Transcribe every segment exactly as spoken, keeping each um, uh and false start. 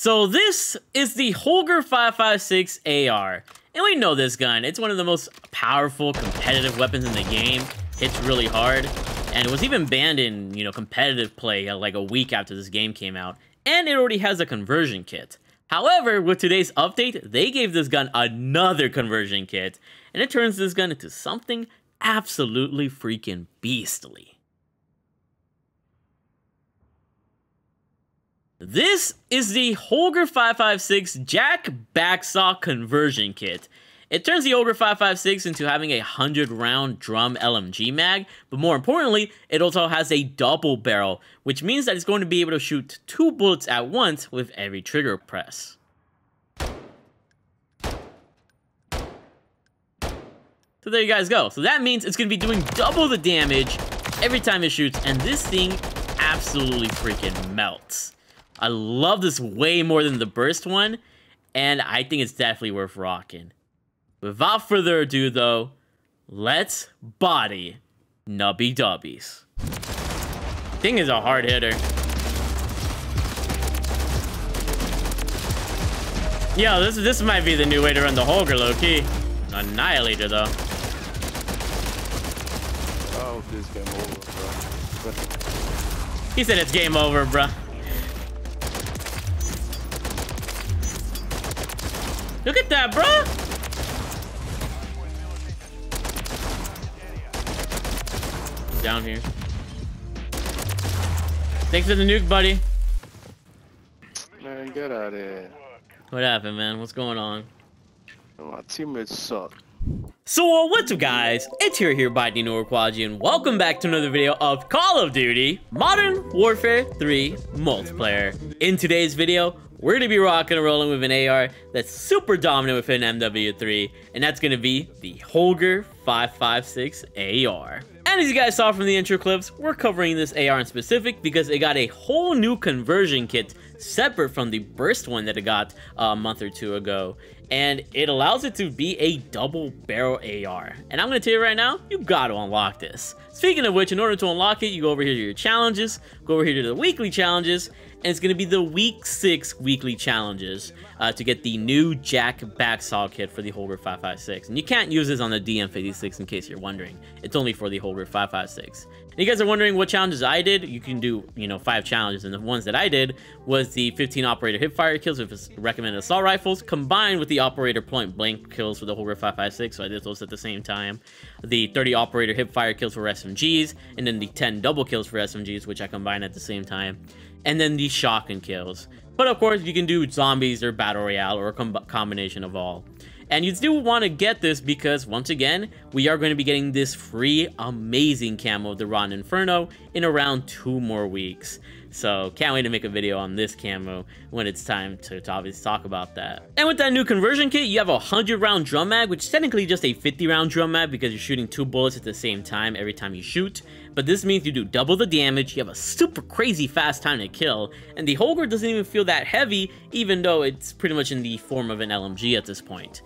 So this is the Holger five five six A R. And we know this gun. It's one of the most powerful competitive weapons in the game. Hits really hard. And it was even banned in, you know, competitive play like a week after this game came out. And it already has a conversion kit. However, with today's update, they gave this gun another conversion kit. And it turns this gun into something absolutely freaking beastly. This is the Holger five five six J A K Backsaw Conversion Kit. It turns the Holger five five six into having a one hundred round drum L M G mag, but more importantly, it also has a double barrel, which means that it's going to be able to shoot two bullets at once with every trigger press. So there you guys go. So that means it's going to be doing double the damage every time it shoots, and this thing absolutely freaking melts. I love this way more than the burst one, and I think it's definitely worth rocking. Without further ado, though, let's body Nubby Dubbies. Thing is a hard hitter. Yo, this this might be the new way to run the Holger, low-key. Annihilator, though. Oh, this game over, bro. He said it's game over, bro. Look at that, bro! I'm down here. Thanks for the nuke, buddy. Man, get out of here. What happened, man? What's going on? My teammates suck. So, uh, what's up, guys? It's here here by DinoRukwaji, and welcome back to another video of Call of Duty Modern Warfare three Multiplayer. In today's video, we're going to be rocking and rolling with an A R that's super dominant within M W three, and that's going to be the Holger five five six A R. And as you guys saw from the intro clips, we're covering this A R in specific because it got a whole new conversion kit separate from the burst one that it got a month or two ago, and it allows it to be a double barrel A R. And I'm going to tell you right now, you got to unlock this. Speaking of which, in order to unlock it, you go over here to your challenges, go over here to the weekly challenges, and it's going to be the week six weekly challenges uh, to get the new J A K Backsaw Kit for the Holger five five six. And you can't use this on the D M fifty-six in case you're wondering. It's only for the Holger five five six. And you guys are wondering what challenges I did. You can do, you know, five challenges. And the ones that I did was the fifteen operator hipfire kills with recommended assault rifles combined with the operator point blank kills for the Holger five five six. So I did those at the same time. The thirty operator hipfire kills for S M Gs, and then the ten double kills for S M Gs, which I combined at the same time. And then the shotgun kills. But of course, you can do zombies or battle royale or a com combination of all. And you do want to get this because, once again, we are going to be getting this free amazing camo of the Rotten Inferno in around two more weeks. So, can't wait to make a video on this camo when it's time to, to obviously talk about that. And with that new conversion kit, you have a one hundred round drum mag, which is technically just a fifty round drum mag because you're shooting two bullets at the same time every time you shoot. But this means you do double the damage, you have a super crazy fast time to kill, and the Holger doesn't even feel that heavy, even though it's pretty much in the form of an L M G at this point.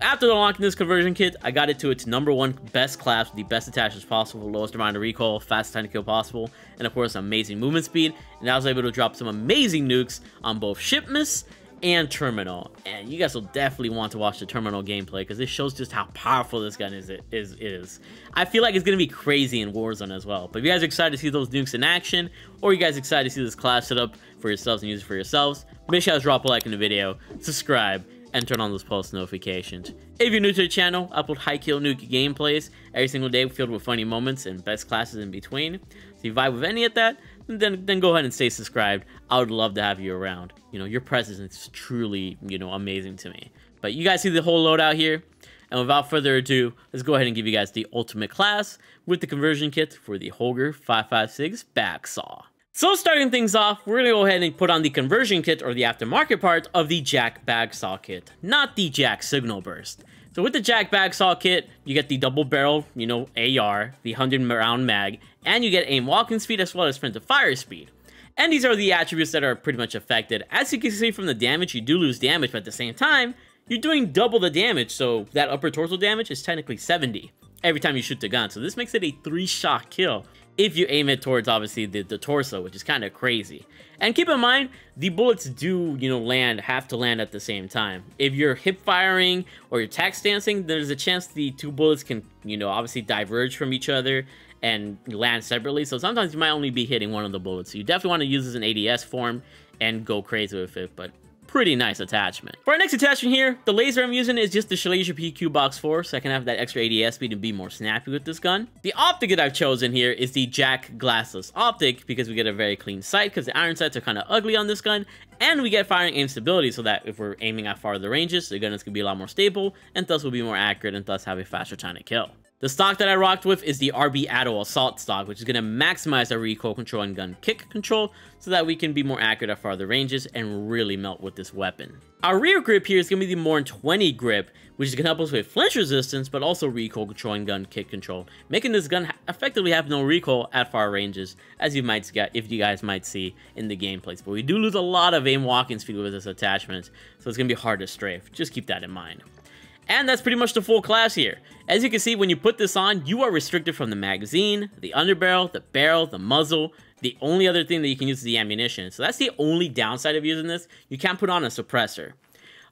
After unlocking this conversion kit, I got it to its number one best class with the best attachments possible, lowest amount of recoil, fastest time to kill possible, and of course amazing movement speed, and I was able to drop some amazing nukes on both Shipmas and Terminal. And you guys will definitely want to watch the Terminal gameplay because it shows just how powerful this gun is, is, is. I feel like it's going to be crazy in Warzone as well. But if you guys are excited to see those nukes in action, or you guys are excited to see this class set up for yourselves and use it for yourselves, make sure to drop a like in the video, subscribe, and turn on those post notifications. If you're new to the channel, I upload high kill nuke gameplays every single day filled with funny moments and best classes in between. So if you vibe with any of that, then then go ahead and stay subscribed. I would love to have you around. You know, your presence is truly, you know, amazing to me. But you guys see the whole loadout here. And without further ado, let's go ahead and give you guys the ultimate class with the conversion kit for the Holger five five six Backsaw. So starting things off, we're going to go ahead and put on the conversion kit or the aftermarket part of the J A K Backsaw Kit, not the J A K Signal Burst. So with the J A K Backsaw Kit, you get the double barrel, you know, A R, the one hundred round mag, and you get aim walking speed as well as sprint to fire speed. And these are the attributes that are pretty much affected. As you can see from the damage, you do lose damage, but at the same time, you're doing double the damage, so that upper torso damage is technically seventy every time you shoot the gun. So this makes it a three shot kill. if you aim it towards, obviously, the, the torso, which is kind of crazy. And keep in mind, the bullets do, you know, land, have to land at the same time. If you're hip-firing or you're tack stancing, there's a chance the two bullets can, you know, obviously diverge from each other and land separately. So sometimes you might only be hitting one of the bullets. So you definitely want to use this in A D S form and go crazy with it, but pretty nice attachment. For our next attachment here, the laser I'm using is just the Schlager P Q Box four, so I can have that extra A D S speed and be more snappy with this gun. The optic that I've chosen here is the J A K Glassless Optic, because we get a very clean sight, because the iron sights are kind of ugly on this gun, and we get firing aim stability, so that if we're aiming at farther ranges, the gun is going to be a lot more stable, and thus will be more accurate, and thus have a faster time to kill. The stock that I rocked with is the R B Ado Assault stock, which is going to maximize our recoil control and gun kick control so that we can be more accurate at farther ranges and really melt with this weapon. Our rear grip here is going to be the Morn twenty grip, which is going to help us with flinch resistance, but also recoil control and gun kick control, making this gun effectively have no recoil at far ranges, as you might get if you guys might see in the gameplays. But we do lose a lot of aim walking speed with this attachment, so it's going to be hard to strafe. Just keep that in mind. And that's pretty much the full class here. As you can see, when you put this on, you are restricted from the magazine, the underbarrel, the barrel, the muzzle. The only other thing that you can use is the ammunition. So that's the only downside of using this. You can't put on a suppressor.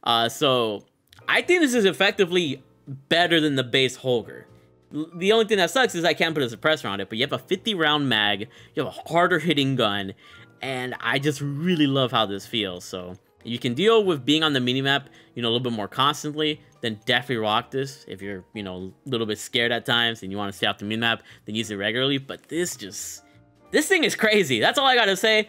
Uh, so I think this is effectively better than the base Holger. The only thing that sucks is I can't put a suppressor on it, but you have a fifty round mag, you have a harder hitting gun, and I just really love how this feels. So you can deal with being on the minimap, you know, a little bit more constantly, then definitely rock this. If you're, you know, a little bit scared at times and you want to stay off the minimap, then use it regularly. But this just, this thing is crazy. That's all I got to say.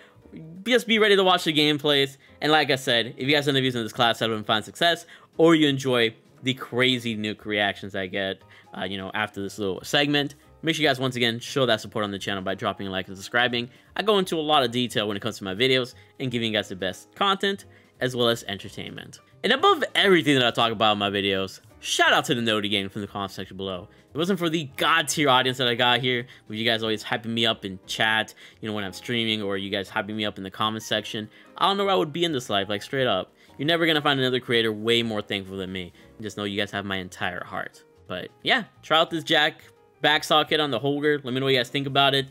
Just be ready to watch the gameplays. And like I said, if you guys are using this class, setup and find success, or you enjoy the crazy nuke reactions I get, uh, you know, after this little segment, make sure you guys, once again, show that support on the channel by dropping a like and subscribing. I go into a lot of detail when it comes to my videos and giving you guys the best content, as well as entertainment. And above everything that I talk about in my videos, shout out to the Noti Gang from the comment section below. If it wasn't for the god tier audience that I got here, with you guys always hyping me up in chat, you know, when I'm streaming, or you guys hyping me up in the comment section, I don't know where I would be in this life, like straight up. You're never gonna find another creator way more thankful than me. Just know you guys have my entire heart. But yeah, try out this J A K Backsaw Kit on the Holger. Let me know what you guys think about it.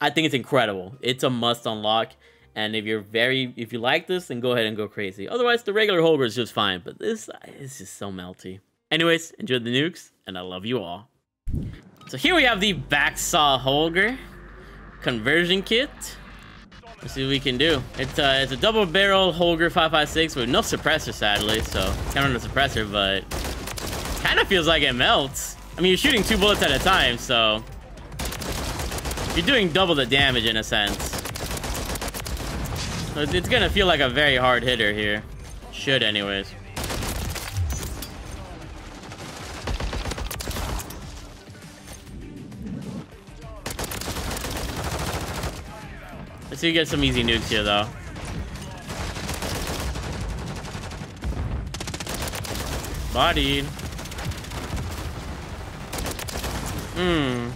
I think it's incredible. It's a must unlock. And if you're very, if you like this, then go ahead and go crazy. Otherwise, the regular Holger is just fine. But this is just so melty. Anyways, enjoy the nukes, and I love you all. So here we have the Backsaw Holger conversion kit. Let's see what we can do. It's, uh, it's a double barrel Holger five five six with no suppressor, sadly. So can't run a suppressor, but kind of feels like it melts. I mean, you're shooting two bullets at a time, so you're doing double the damage in a sense. It's gonna feel like a very hard hitter here. Should, anyways. Let's see if we get some easy nukes here, though. Bodied. Hmm.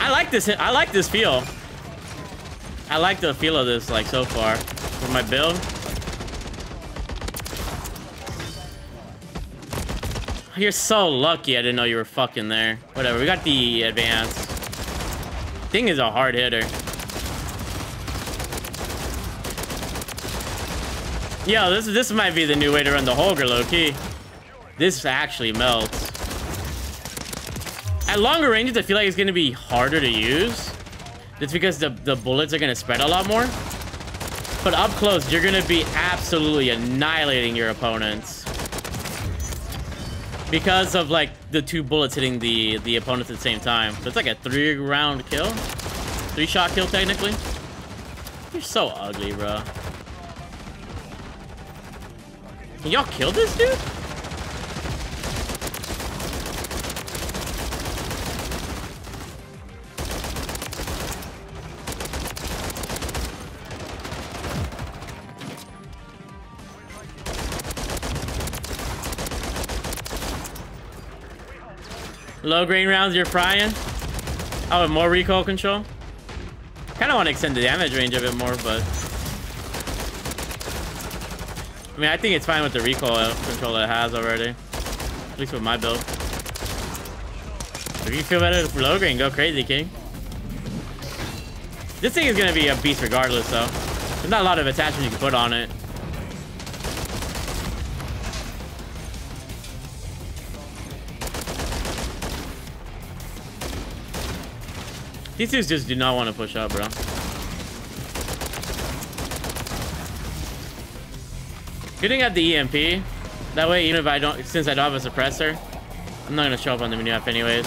I like this. I like this feel. I like the feel of this, like, so far for my build. You're so lucky I didn't know you were fucking there. Whatever, we got the advance. Thing is a hard hitter. Yo, this, this might be the new way to run the Holger, low-key. This actually melts. At longer ranges, I feel like it's gonna be harder to use. It's because the, the bullets are going to spread a lot more. But up close, you're going to be absolutely annihilating your opponents. Because of, like, the two bullets hitting the, the opponents at the same time. So it's like a three-round kill. Three-shot kill, technically. You're so ugly, bro. Can y'all kill this dude? Low green rounds, you're frying. Oh, with more recoil control. Kind of want to extend the damage range a bit more, but I mean, I think it's fine with the recoil control that it has already. At least with my build. If you feel better with low green, go crazy, King. This thing is gonna be a beast regardless, though. There's not a lot of attachment you can put on it. These dudes just do not want to push up, bro. Good thing I have the E M P. That way, even if I don't, since I don't have a suppressor, I'm not gonna show up on the mini map anyways.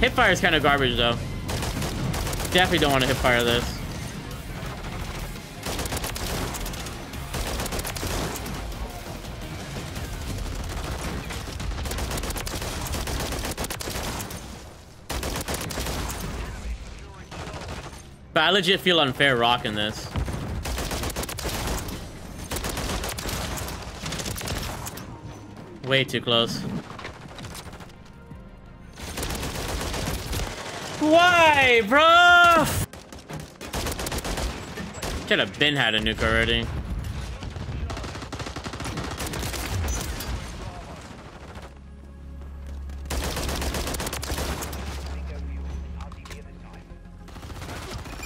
Hipfire is kind of garbage, though. Definitely don't want to hipfire this. But I legit feel unfair rocking this. Way too close. Why, bro? Should have been had a nuke already.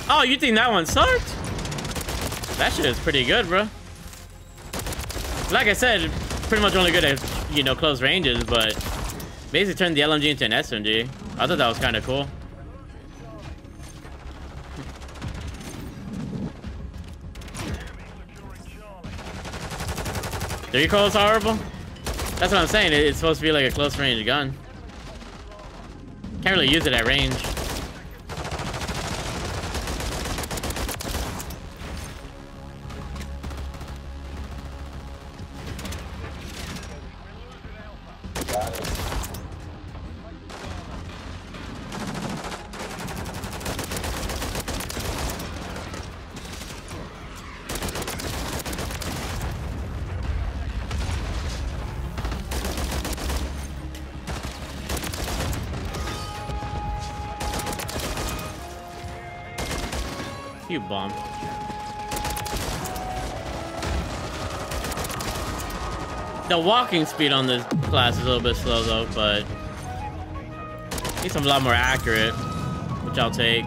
Oh, you think that one sucked? That shit is pretty good, bro. Like I said, pretty much only good at, you know, close ranges, but basically turned the L M G into an S M G. I thought that was kind of cool. Do you call this horrible? That's what I'm saying. It's supposed to be like a close range gun. Can't really use it at range. You bomb. The walking speed on this class is a little bit slow though, but at least I'm a lot more accurate, which I'll take.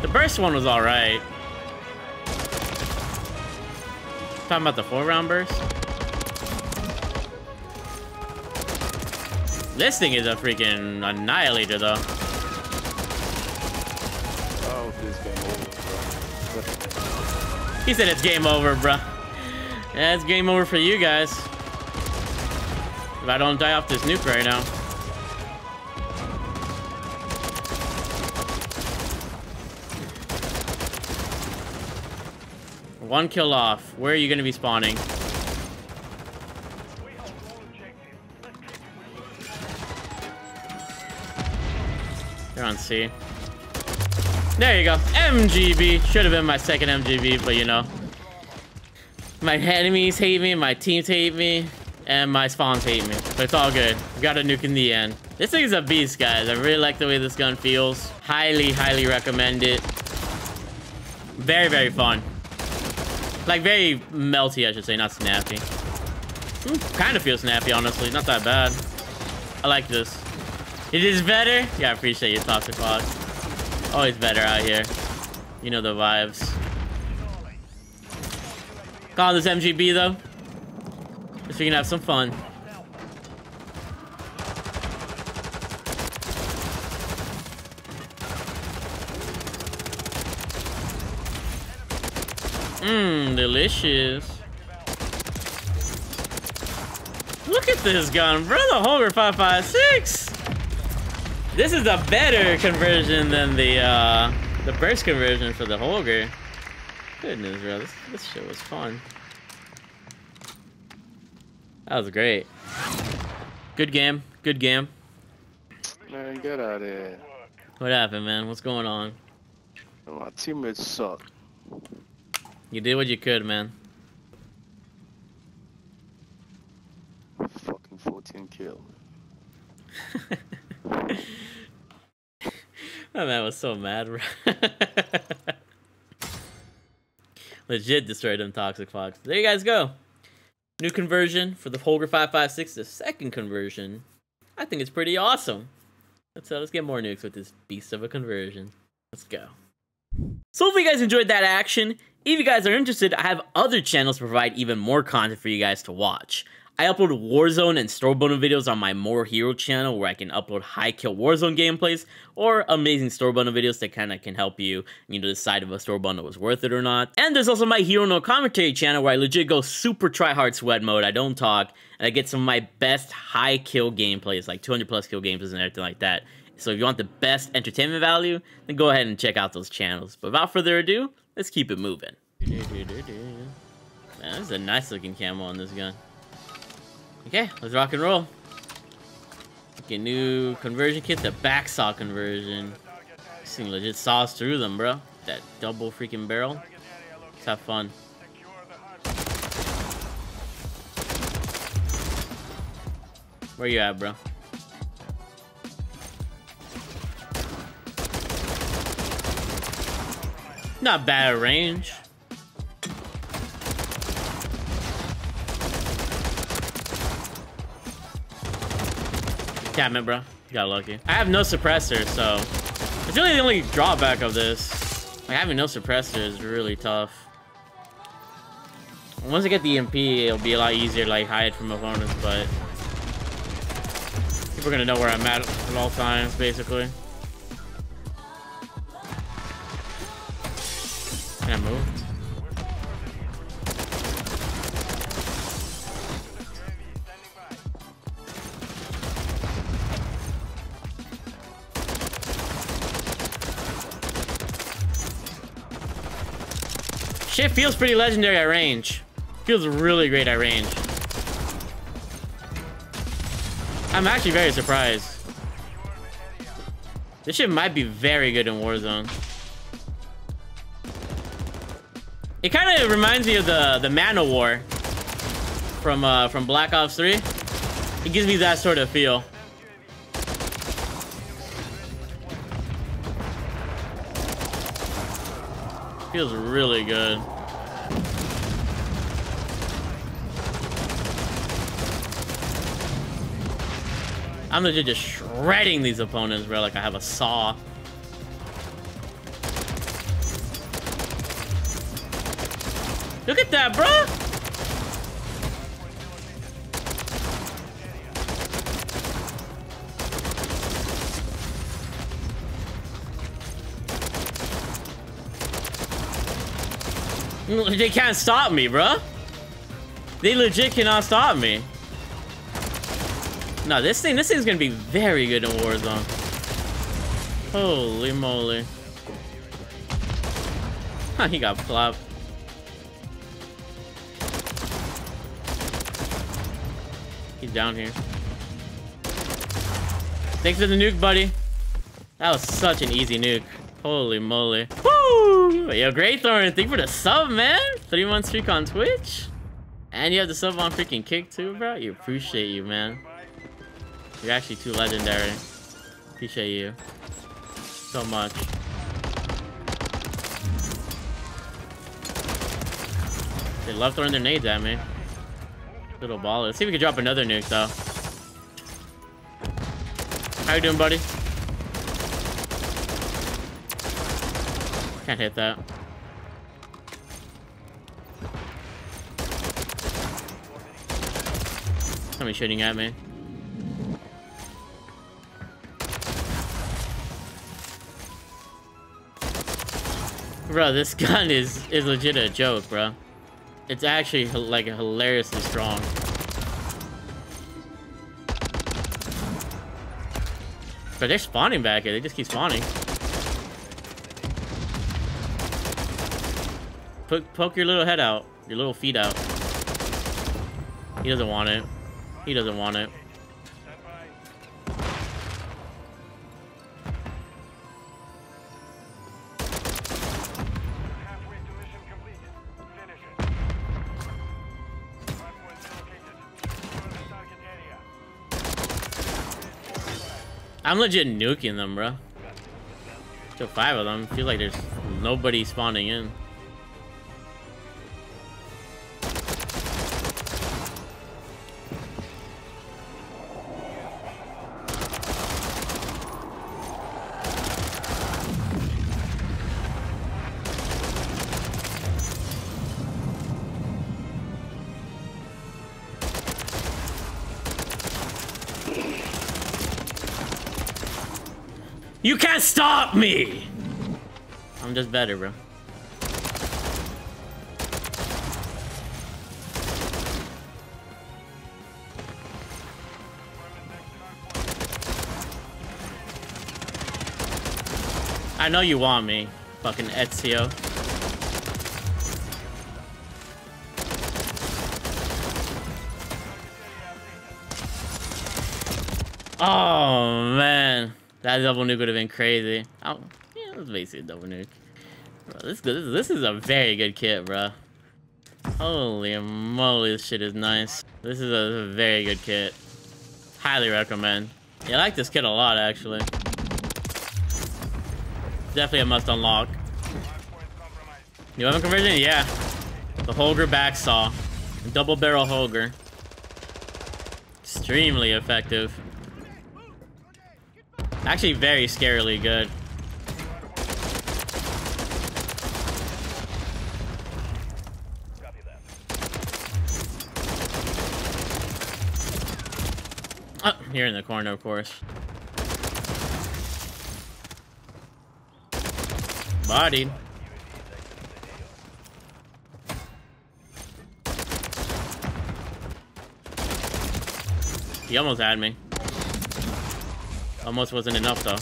The burst one was alright. Talking about the four round burst? This thing is a freaking annihilator, though. Oh, this game over, bro. He said it's game over, bro. Yeah, it's game over for you guys. If I don't die off this nuke right now. One kill off. Where are you going to be spawning? You're on C. There you go. M G B. Should have been my second M G B, but you know. My enemies hate me, my teams hate me, and my spawns hate me. But it's all good. We got a nuke in the end. This thing's a beast, guys. I really like the way this gun feels. Highly, highly recommend it. Very, very fun. Like, very melty, I should say, not snappy. Ooh, kind of feels snappy, honestly. Not that bad. I like this. It is better? Yeah, I appreciate you, Toxic Fox. Always better out here. You know the vibes. Call this M G B, though. Just so you can have some fun. Mmm, delicious. Look at this gun, bro. The Holger five five six. This is a better conversion than the uh, the burst conversion for the Holger. Goodness, bro, this, this shit was fun. That was great. Good game, good game. Man, get out of here. What happened, man? What's going on? My teammates suck. You did what you could, man. Fucking fourteen kill. That man was so mad. Legit destroyed them toxic fox. There you guys go. New conversion for the Holger five five six, the second conversion. I think it's pretty awesome. So let's get more nukes with this beast of a conversion. Let's go. So hopefully you guys enjoyed that action. If you guys are interested, I have other channels to provide even more content for you guys to watch. I upload Warzone and story bonus videos on my More Hero channel, where I can upload high kill Warzone gameplays or amazing story bonus videos that kind of can help you, you know, decide if a story bundle was worth it or not. And there's also my Hero No Commentary channel, where I legit go super try hard sweat mode. I don't talk, and I get some of my best high kill gameplays, like two hundred plus kill gameplays and everything like that. So if you want the best entertainment value, then go ahead and check out those channels. But without further ado, let's keep it moving. Man, this is a nice looking camo on this gun. Okay, let's rock and roll. Get new conversion kit, the backsaw conversion. This thing legit saws through them, bro. That double freaking barrel. Let's have fun. Where you at, bro? Not bad at range. Damn it, bro. Got lucky. I have no suppressor, so it's really the only drawback of this. Like, having no suppressor is really tough. Once I get the M P, it'll be a lot easier to like hide from opponents, but people are gonna know where I'm at at all times, basically. Can I move? Shit feels pretty legendary at range. Feels really great at range. I'm actually very surprised. This shit might be very good in Warzone. It kind of reminds me of the the Man O' War from uh, from Black Ops three. It gives me that sort of feel. Feels really good. I'm legit just shredding these opponents, bro, like I have a saw. Look at that, bro! They can't stop me, bro. They legit cannot stop me. No, this thing, this thing's gonna be very good in Warzone. Holy moly! Huh, he got flopped. He's down here. Thanks for the nuke, buddy. That was such an easy nuke. Holy moly. Woo! Yo, Greythorn, thank you for the sub, man. Three month streak on Twitch. And you have the sub on freaking Kick too, bro. You appreciate you, man. You're actually too legendary. Appreciate you so much. They love throwing their nades at me. Little ball. Let's see if we can drop another nuke, though. How you doing, buddy? Can't hit that. Somebody's shooting at me. Bro, this gun is, is legit a joke, bro. It's actually like hilariously strong. But they're spawning back here. They just keep spawning. Poke your little head out. Your little feet out. He doesn't want it. He doesn't want it. I'm legit nuking them, bro. Still five of them. I feel like there's nobody spawning in. You can't stop me! I'm just better, bro. I know you want me, fucking Ezio. Oh, man. That double nuke would have been crazy. Oh, yeah, that's basically a double nuke. Bro, this, this, this is a very good kit, bro. Holy moly, this shit is nice. This is a very good kit. Highly recommend. Yeah, I like this kit a lot, actually. Definitely a must unlock. New weapon conversion? Yeah. The Holger Backsaw. Double barrel Holger. Extremely effective. Actually, very scarily good. Oh, here in the corner, of course. Bodied. He almost had me. Almost wasn't enough, though.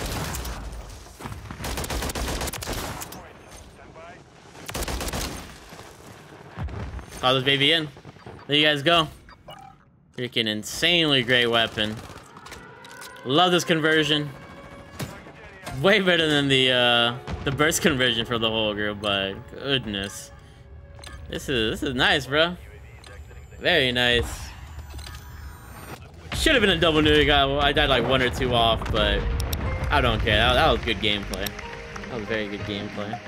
Call this baby in. There you guys go. Freaking insanely great weapon. Love this conversion. Way better than the uh, the burst conversion for the Holger, but goodness, this is this is nice, bro. Very nice. Should have been a double nuke. I, I died like one or two off, but I don't care. That, that was good gameplay. That was very good gameplay.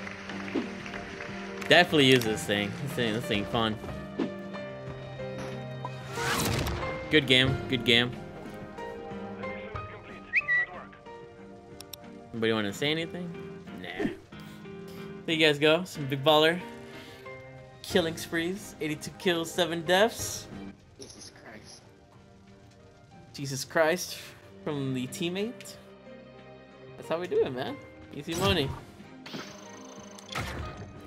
Definitely use this thing. This thing, this thing, fun. Good game. Good game. Anybody want to say anything? Nah. There you guys go. Some big baller. Killing sprees. eighty-two kills, seven deaths. Jesus Christ from the teammate. That's how we do it, man. Easy money.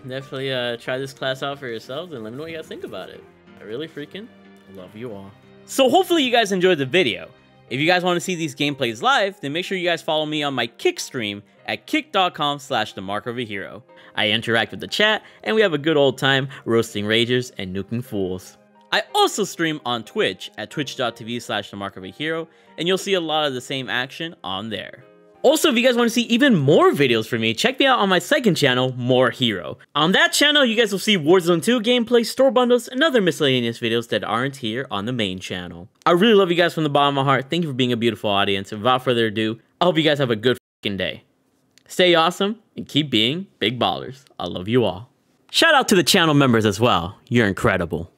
Definitely uh, try this class out for yourselves and let me know what you guys think about it. I really freaking love you all. So hopefully you guys enjoyed the video. If you guys want to see these gameplays live, then make sure you guys follow me on my Kick stream at kick dot com slash the mark of a hero. I interact with the chat and we have a good old time roasting ragers and nuking fools. I also stream on Twitch at twitch dot t v slash the mark of a hero, and you'll see a lot of the same action on there. Also, if you guys want to see even more videos from me, check me out on my second channel, More Hero. On that channel, you guys will see Warzone two gameplay, store bundles, and other miscellaneous videos that aren't here on the main channel. I really love you guys from the bottom of my heart. Thank you for being a beautiful audience. And without further ado, I hope you guys have a good fucking day. Stay awesome and keep being big ballers. I love you all. Shout out to the channel members as well. You're incredible.